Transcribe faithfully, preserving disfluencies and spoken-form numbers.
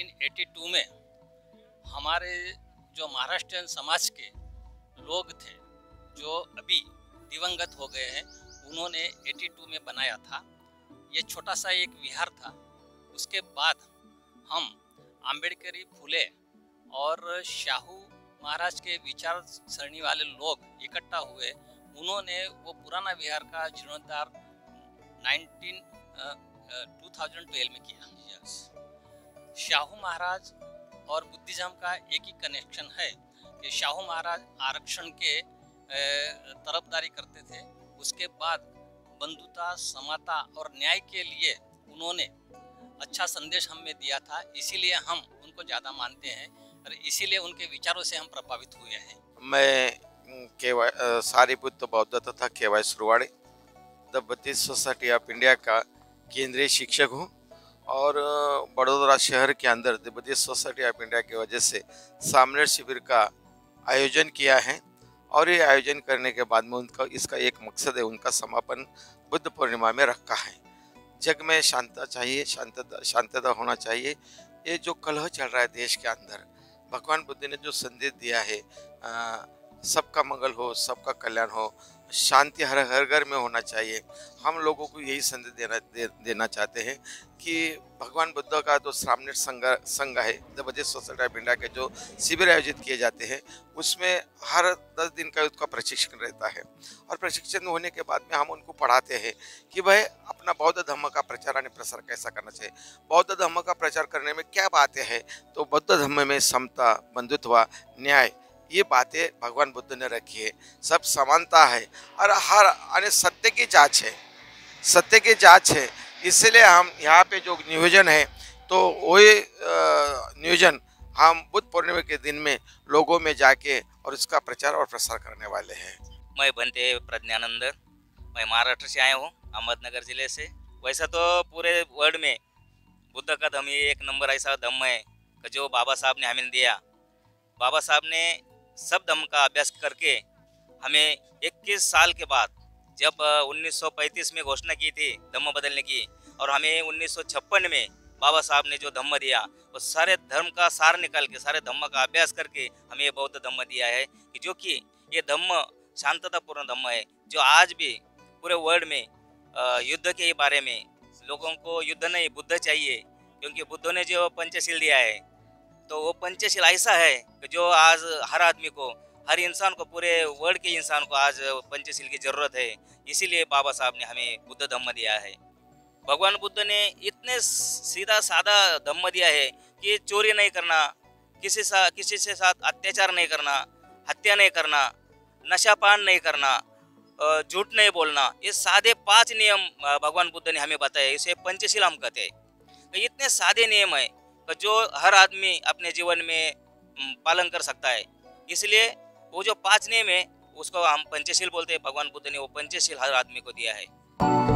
उन्नीस सौ बयासी में हमारे जो महाराष्ट्रियन समाज के लोग थे जो अभी दिवंगत हो गए हैं, उन्होंने बयासी में बनाया था। ये छोटा सा एक विहार था। उसके बाद हम आम्बेडकरी फुले और शाहू महाराज के विचार सरणी वाले लोग इकट्ठा हुए। उन्होंने वो पुराना विहार का जीर्णोद्धार उन्नीस, दो हज़ार बारह में किया। yes. शाहू महाराज और बुद्धिज्म का एक ही कनेक्शन है कि शाहू महाराज आरक्षण के तरफदारी करते थे। उसके बाद बंधुता, समता और न्याय के लिए उन्होंने अच्छा संदेश हमें दिया था, इसीलिए हम उनको ज़्यादा मानते हैं और इसीलिए उनके विचारों से हम प्रभावित हुए हैं। मैं केवाई सारीपुत्र बौद्ध तथा K Y Surwade the Buddhist society of India का केंद्रीय शिक्षक हूँ और बड़ोदरा शहर के अंदर the Buddhist society of India की वजह से सामने शिविर का आयोजन किया है। और ये आयोजन करने के बाद में उनका इसका एक मकसद है, उनका समापन बुद्ध पूर्णिमा में रखा है। जग में शांतता चाहिए, शांतता शांतता होना चाहिए। ये जो कलह चल रहा है देश के अंदर, भगवान बुद्ध ने जो संदेश दिया है सबका मंगल हो, सबका कल्याण हो, शांति हर हर घर में होना चाहिए। हम लोगों को यही संदेश देना दे, देना चाहते हैं कि भगवान बुद्ध का जो सामने संघ संघ है the Buddhist society of India के जो शिविर आयोजित किए जाते हैं उसमें हर दस दिन का उसका प्रशिक्षण रहता है। और प्रशिक्षण होने के बाद में हम उनको पढ़ाते हैं कि भाई अपना बौद्ध धर्म का प्रचार और प्रसार कैसा करना चाहिए, बौद्ध धर्म का प्रचार करने में क्या बातें हैं। तो बौद्ध धर्म में समता, बंधुत्व, न्याय, ये बातें भगवान बुद्ध ने रखी है। सब समानता है और हर अने सत्य की जांच है, सत्य की जांच है। इसलिए हम यहाँ पे जो नियोजन है तो वही नियोजन हम बुद्ध पूर्णिमा के दिन में लोगों में जाके और इसका प्रचार और प्रसार करने वाले हैं। मैं भंते प्रज्ञानंद, मैं महाराष्ट्र से आया हूँ, अहमदनगर ज़िले से। वैसा तो पूरे वर्ल्ड में बुद्ध का धर्म एक नंबर ऐसा धर्म है जो बाबा साहब ने हमें दिया। बाबा साहब ने सब धर्म का अभ्यास करके हमें इक्कीस साल के बाद जब उन्नीस सौ पैंतीस में घोषणा की थी धर्म बदलने की, और हमें उन्नीस सौ छप्पन में बाबा साहब ने जो धम्म दिया वो सारे धर्म का सार निकाल के सारे धम्म का अभ्यास करके हमें बौद्ध धम्म दिया है कि जो कि ये धम्म शांततापूर्ण धम्म है जो आज भी पूरे वर्ल्ड में युद्ध के बारे में लोगों को युद्ध नहीं बुद्ध चाहिए, क्योंकि बुद्धों ने जो पंचशील दिया है तो वो पंचशील ऐसा है कि जो आज हर आदमी को, हर इंसान को, पूरे वर्ल्ड के इंसान को आज पंचशील की ज़रूरत है। इसीलिए बाबा साहब ने हमें बुद्ध धम्म दिया है। भगवान बुद्ध ने इतने सीधा साधा धम्म दिया है कि चोरी नहीं करना, किसी सा किसी से साथ अत्याचार नहीं करना, हत्या नहीं करना, नशापान नहीं करना, झूठ नहीं बोलना। ये साधे पाँच नियम भगवान बुद्ध ने हमें बताए, इसे पंचशील हम कहते हैं। इतने सादे नियम है जो हर आदमी अपने जीवन में पालन कर सकता है। इसलिए वो जो पाँच नियम है उसको हम पंचशील बोलते हैं। भगवान बुद्ध ने वो पंचशील हर आदमी को दिया है।